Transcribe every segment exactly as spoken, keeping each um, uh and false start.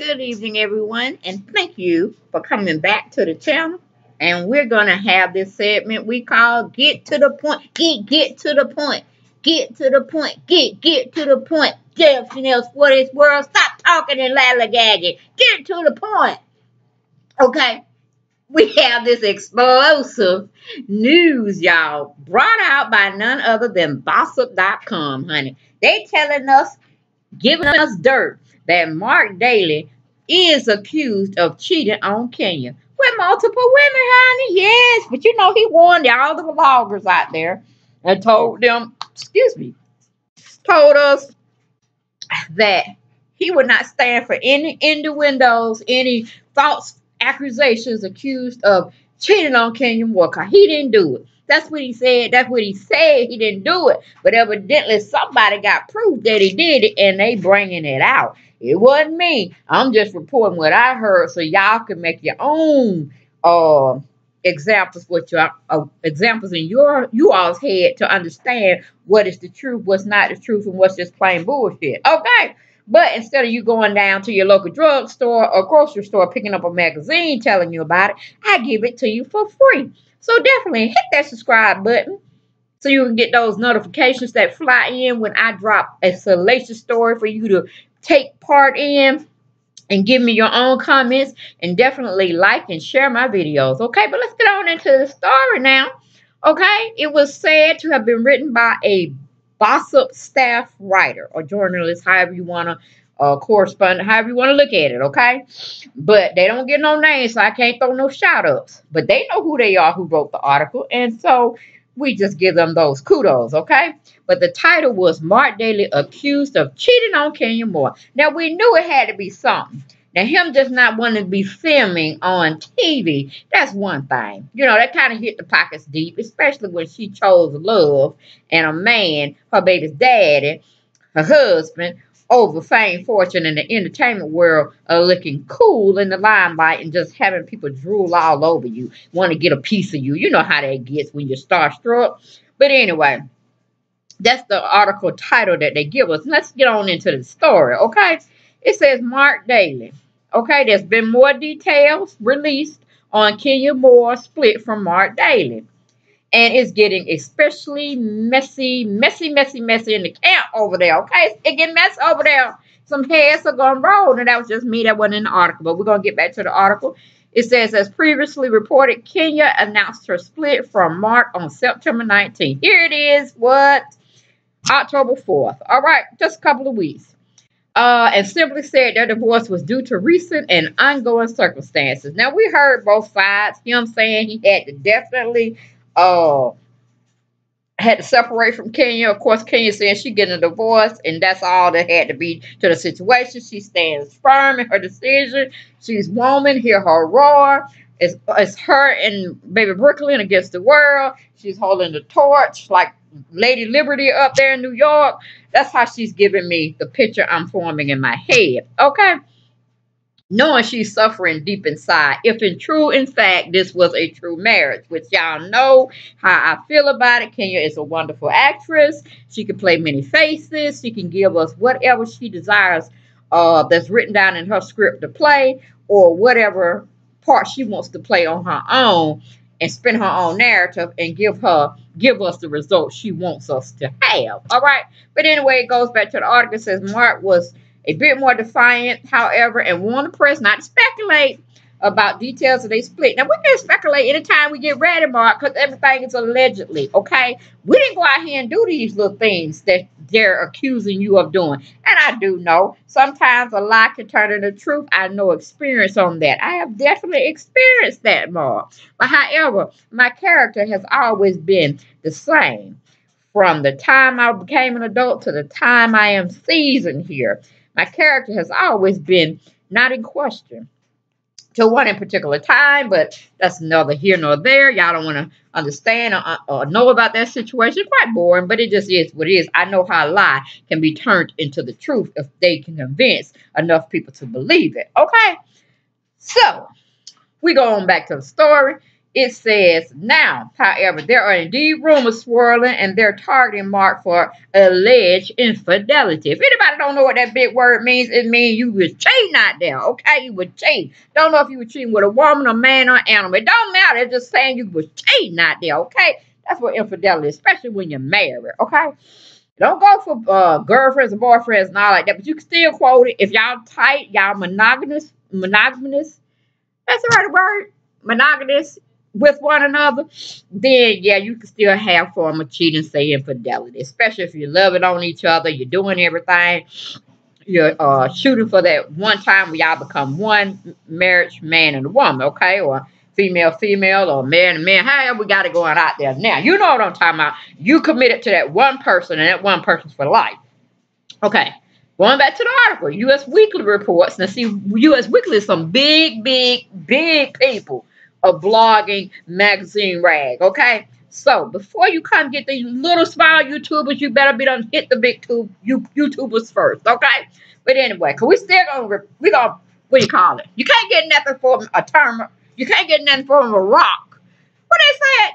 Good evening, everyone, and thank you for coming back to the channel. And we're going to have this segment we call Get to the Point. Get, get to the point. Get to the point. Get, get to the point. Get up, Chanel's for this world. Stop talking and lollygagging. Get to the point. Okay, we have this explosive news, y'all, brought out by none other than Bossup dot com, honey. They telling us, giving us dirt, that Marc Daly is accused of cheating on Kenya with multiple women, honey. Yes, but you know, he warned all the vloggers out there and told them, excuse me, told us that he would not stand for any innuendos, any false accusations accused of cheating on Kenya Moore. He didn't do it. That's what he said. That's what he said. He didn't do it. But evidently somebody got proof that he did it, and they bringing it out. It wasn't me. I'm just reporting what I heard so y'all can make your own uh, examples, what your, uh, examples in your you all's head to understand what is the truth, what's not the truth, and what's just plain bullshit. Okay. But instead of you going down to your local drugstore or grocery store, picking up a magazine telling you about it, I give it to you for free. So definitely hit that subscribe button so you can get those notifications that fly in when I drop a salacious story for you to take part in, and give me your own comments, and definitely like and share my videos. Okay, but let's get on into the story now. Okay, it was said to have been written by a Bossup staff writer or journalist, however you want to uh, correspond, however you want to look at it, okay? But they don't get no names, so I can't throw no shout-outs. But they know who they are who wrote the article, and so we just give them those kudos, okay? But the title was Marc Daly Accused of Cheating on Kenya Moore. Now, we knew it had to be something. Now, him just not wanting to be filming on T V, that's one thing. You know, that kind of hit the pockets deep, especially when she chose love and a man, her baby's daddy, her husband, over fame, fortune, and the entertainment world of looking cool in the limelight and just having people drool all over you, want to get a piece of you. You know how that gets when you're starstruck. But anyway, that's the article title that they give us. Let's get on into the story, okay? It says Marc Daly. Okay, there's been more details released on Kenya Moore's split from Marc Daly. And it's getting especially messy, messy, messy, messy in the camp over there. Okay, it get messy over there. Some heads are going to roll. And that was just me. That wasn't in the article. But we're going to get back to the article. It says, as previously reported, Kenya announced her split from Marc on September nineteenth. Here it is. What? October fourth. All right, just a couple of weeks. Uh, and simply said their divorce was due to recent and ongoing circumstances. Now, we heard both sides. Him saying he had to definitely uh, had to separate from Kenya. Of course, Kenya saying she getting a divorce, and that's all that had to be to the situation. She stands firm in her decision. She's woman. Hear her roar. It's, it's her and baby Brooklyn against the world. She's holding the torch like Lady Liberty up there in New York. That's how she's giving me the picture I'm forming in my head. Okay. Knowing she's suffering deep inside. If in true, in fact, this was a true marriage, which y'all know how I feel about it. Kenya is a wonderful actress. She can play many faces. She can give us whatever she desires uh, that's written down in her script to play, or whatever part she wants to play on her own, and spin her own narrative and give her, give us the results she wants us to have. All right. But anyway, it goes back to the article. It says Marc was a bit more defiant, however, and warned the press not to speculate about details of their split. Now, we can speculate anytime we get ready, Marc, because everything is allegedly, okay? We didn't go out here and do these little things that they're accusing you of doing. And I do know sometimes a lie can turn into truth. I know experience on that. I have definitely experienced that, Marc. But however, my character has always been the same from the time I became an adult to the time I am seasoned here. My character has always been not in question. To one in particular time, but that's neither here nor there. Y'all don't want to understand or, or know about that situation. It's quite boring, but it just is what it is. I know how a lie can be turned into the truth if they can convince enough people to believe it. Okay? So, we go on back to the story. It says, now, however, there are indeed rumors swirling and they're targeting Marc for alleged infidelity. If anybody don't know what that big word means, it means you was cheating out there, okay? You were cheating. Don't know if you were cheating with a woman, a man, or an animal. It don't matter. It's just saying you was cheating out there, okay? That's what infidelity is, especially when you're married, okay? Don't go for uh, girlfriends and boyfriends and all like that, but you can still quote it. If y'all tight, y'all monogamous, monogamous, that's the right word, monogamous, with one another, then yeah, you can still have form of cheating, say infidelity, especially if you're loving on each other, you're doing everything, you're uh, shooting for that one time where y'all become one marriage, man and woman, okay, or female, female, or man, man, hey, we got it going out there now. You know what I'm talking about. You committed to that one person, and that one person's for life. Okay, going back to the article, U S Weekly reports. Now, see, U S Weekly is some big, big, big people of blogging magazine rag, okay? So, before you come get these little small YouTubers, you better be done hit the big tube, you, YouTubers first, okay? But anyway, because we still going to, we going to, what do you call it? You can't get nothing for a term. You can't get nothing from a rock. What they said?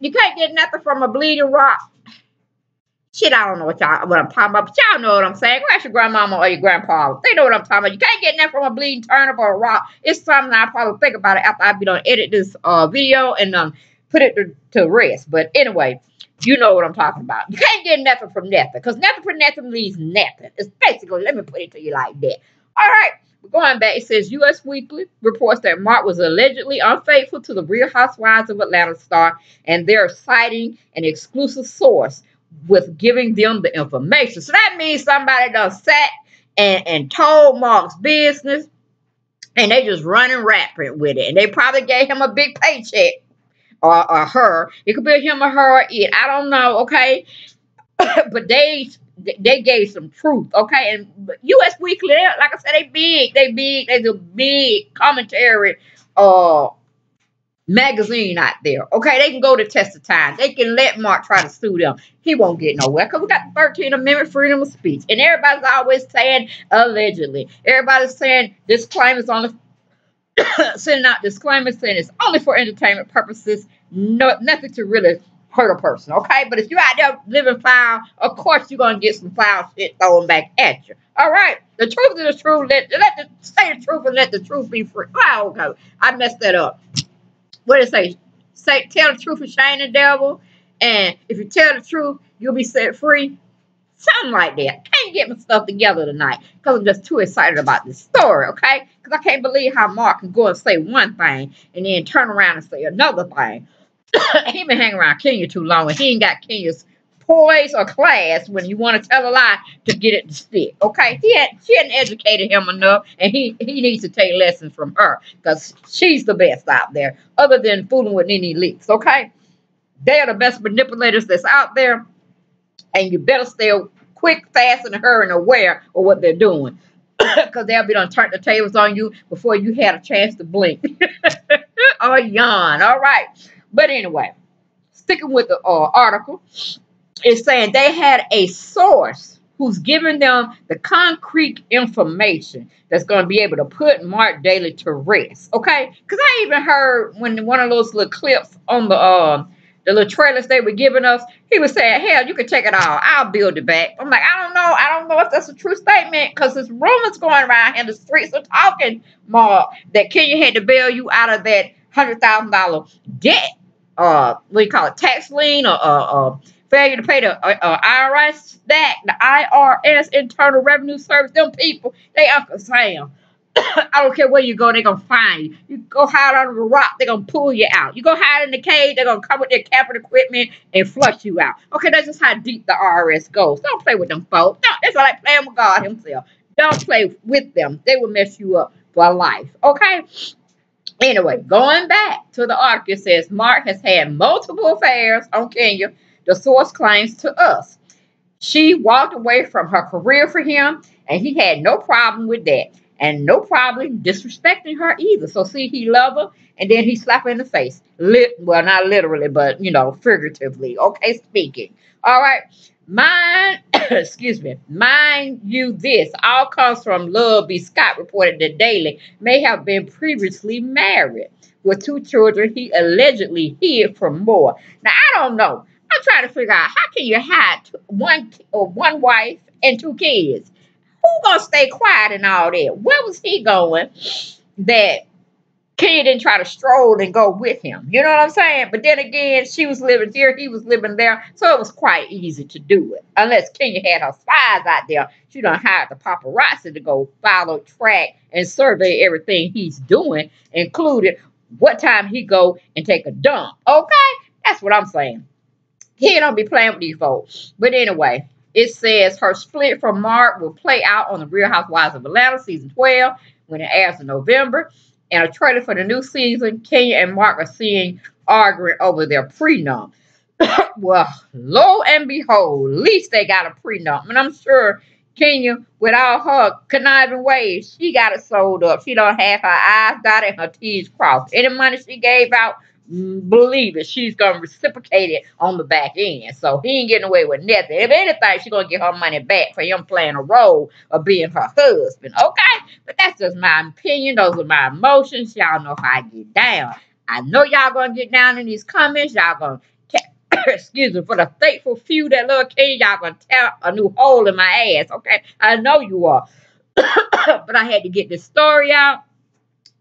You can't get nothing from a bleeding rock. Shit, I don't know what y'all what I'm talking about, but y'all know what I'm saying. Go ask your grandmama or your grandpa. They know what I'm talking about. You can't get nothing from a bleeding turnip or a rock. It's something I probably think about it after I be done edit this uh video and um put it to, to rest. But anyway, you know what I'm talking about. You can't get nothing from nothing, because nothing from nothing leaves nothing. It's basically, let me put it to you like that. All right. Going back, it says U S Weekly reports that Marc was allegedly unfaithful to the Real Housewives of Atlanta star, and they're citing an exclusive source with giving them the information. So that means somebody done sat and, and told Marc's business, and they just running rampant with it. And they probably gave him a big paycheck, or, or her. It could be him or her or it. I don't know, okay? But they... They gave some truth, okay? And U S Weekly, like I said, they big, they big, they do big commentary uh, magazine out there, okay? They can go to test of time. They can let Marc try to sue them. He won't get nowhere, because we got the thirteenth Amendment freedom of speech. And everybody's always saying, allegedly. Everybody's saying, disclaimers only, sending out disclaimers saying it's only for entertainment purposes, no, nothing to really hurt a person, okay? But if you're out there living foul, of course you're going to get some foul shit thrown back at you. All right? The truth is the truth. Let, let the, say the truth and let the truth be free. Oh, okay. I messed that up. What did it say? Say, tell the truth and shame the devil, and if you tell the truth, you'll be set free. Something like that. I can't get my stuff together tonight because I'm just too excited about this story, okay? Because I can't believe how Marc can go and say one thing and then turn around and say another thing. He been hanging around Kenya too long, and he ain't got Kenya's poise or class when you want to tell a lie to get it to stick. Okay, he had, she hadn't educated him enough, and he, he needs to take lessons from her, because she's the best out there, other than fooling with Nene Leaks, okay? They are the best manipulators that's out there, and you better stay quick, fast, and hurry and aware of what they're doing, because they'll be done turn the tables on you before you had a chance to blink or yawn, all right? But anyway, sticking with the uh, article, it's saying they had a source who's giving them the concrete information that's going to be able to put Marc Daly to rest, okay? Because I even heard when one of those little clips on the uh, the little trailers they were giving us, he was saying, hell, you can take it all. I'll build it back. I'm like, I don't know. I don't know if that's a true statement, because there's rumors going around and the streets are talking, Marc, that Kenya had to bail you out of that one hundred thousand dollar debt. Uh, what do you call it, tax lien, or uh, uh, failure to pay the uh, uh, I R S, that, the I R S, Internal Revenue Service, them people, they Uncle Sam. I don't care where you go, they're going to find you. You go hide under a rock, they're going to pull you out. You go hide in the cave, they're going to come with their capital equipment and flush you out. Okay, that's just how deep the I R S goes. Don't play with them folks. Don't. It's like playing with God himself. Don't play with them. They will mess you up for life, okay? Anyway, going back to the article, it says Marc has had multiple affairs on Kenya, the source claims to us. She walked away from her career for him, and he had no problem with that, and no problem disrespecting her either. So, see, he loved her, and then he slapped her in the face. Lit well, not literally, but, you know, figuratively, okay, speaking. All right, Mind, excuse me, mind you this, all comes from Love B. Scott reported that Daly may have been previously married with two children he allegedly hid from Moore. Now, I don't know. I'm trying to figure out, how can you hide one, or one wife and two kids? Who gonna stay quiet and all that? Where was he going that Kenya didn't try to stroll and go with him? You know what I'm saying? But then again, she was living here, he was living there, so it was quite easy to do it. Unless Kenya had her spies out there. She done hired the paparazzi to go follow, track, and survey everything he's doing, including what time he go and take a dump. Okay? That's what I'm saying. He don't be playing with these folks. But anyway, it says her split from Marc will play out on the Real Housewives of Atlanta season twelve when it airs in November. And a trailer for the new season, Kenya and Marc are seen arguing over their prenup. Well, lo and behold, at least they got a prenup. And I'm sure Kenya, with all her conniving ways, she got it sold up. She don't have her I's dotted and her T's crossed. Any money she gave out, believe it, she's going to reciprocate it on the back end. So he ain't getting away with nothing. If anything, she's going to get her money back for him playing a role of being her husband. Okay? But that's just my opinion. Those are my emotions. Y'all know how I get down. I know y'all going to get down in these comments. Y'all going to, excuse me, for the faithful few that love Kenya, y'all going to tear a new hole in my ass. Okay? I know you are. But I had to get this story out.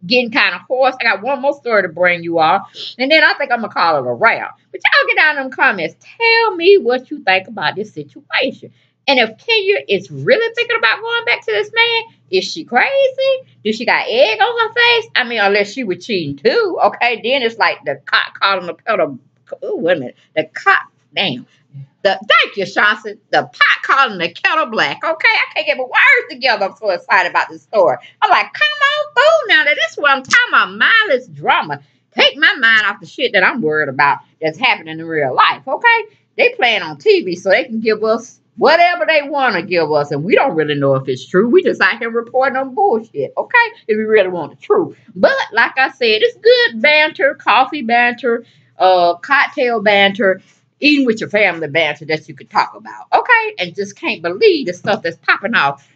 Getting kind of hoarse. I got one more story to bring you all. And then I think I'm going to call it a wrap. But y'all get down in the comments. Tell me what you think about this situation. And if Kenya is really thinking about going back to this man, is she crazy? Does she got egg on her face? I mean, unless she was cheating too. Okay, then it's like the cock calling the kettle. Oh, wait a minute. The cock. Damn. The, thank you, Shonson. The pot calling the kettle black. Okay, I can't get my words together. I'm so excited about this story. I'm like, come on through now. That this is what I'm talking about. Mindless drama. Take my mind off the shit that I'm worried about that's happening in real life. Okay, they playing on T V so they can give us whatever they want to give us, and we don't really know if it's true. We just out here reporting on bullshit. Okay, if we really want the truth. But like I said, it's good banter, coffee banter, uh, cocktail banter. Eating with your family banter that you could talk about, okay? And just can't believe the stuff that's popping off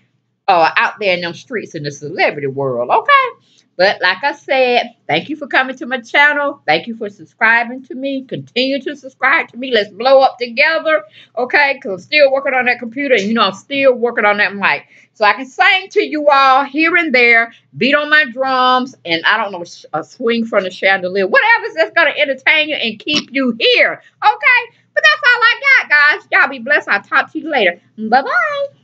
uh, out there in them streets in the celebrity world, okay? But like I said, thank you for coming to my channel. Thank you for subscribing to me. Continue to subscribe to me. Let's blow up together, okay? Because I'm still working on that computer, and you know I'm still working on that mic. So I can sing to you all here and there, beat on my drums, and I don't know, a swing from the chandelier. Whatever's that's going to entertain you and keep you here. Okay? But that's all I got, guys. Y'all be blessed. I'll talk to you later. Bye-bye.